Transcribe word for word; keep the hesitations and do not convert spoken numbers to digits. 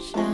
sunshine.